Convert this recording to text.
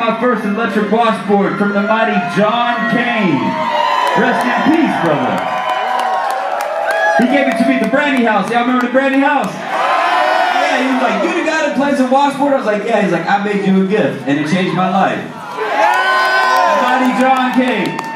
my first electric washboard from the mighty John Kane. Rest in peace, brother. He gave it to me at the Brandy House. Y'all remember the Brandy House? Yeah, he was like, "You the guy that plays a washboard?" I was like, "Yeah." He's like, "I made you a gift, and it changed my life." The mighty John Kane.